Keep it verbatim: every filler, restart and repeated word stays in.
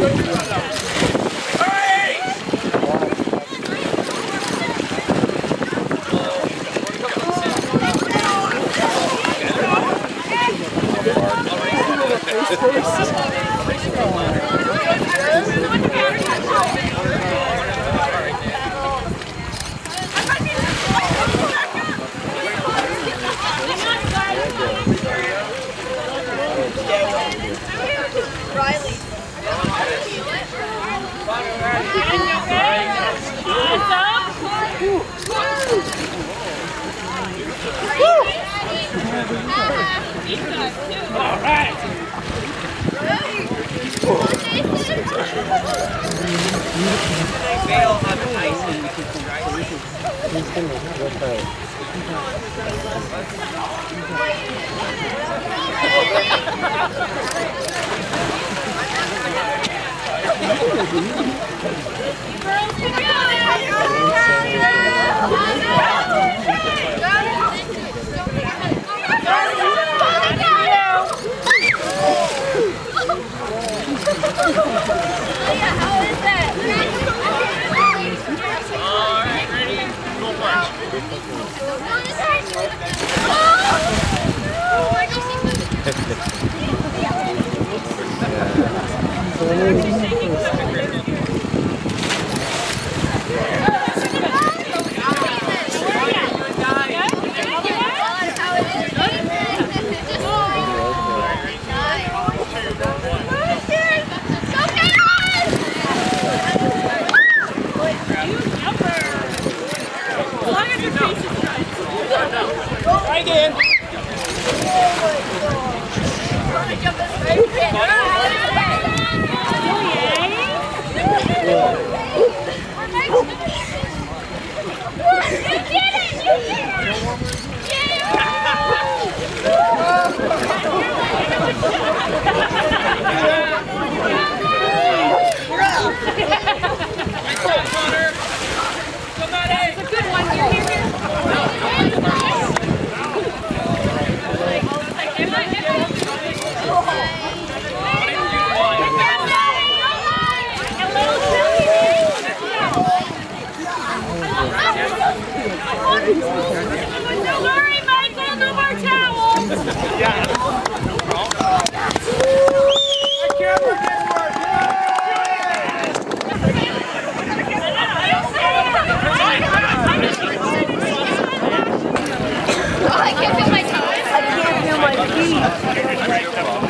I can't feel my toes. I can't feel my feet.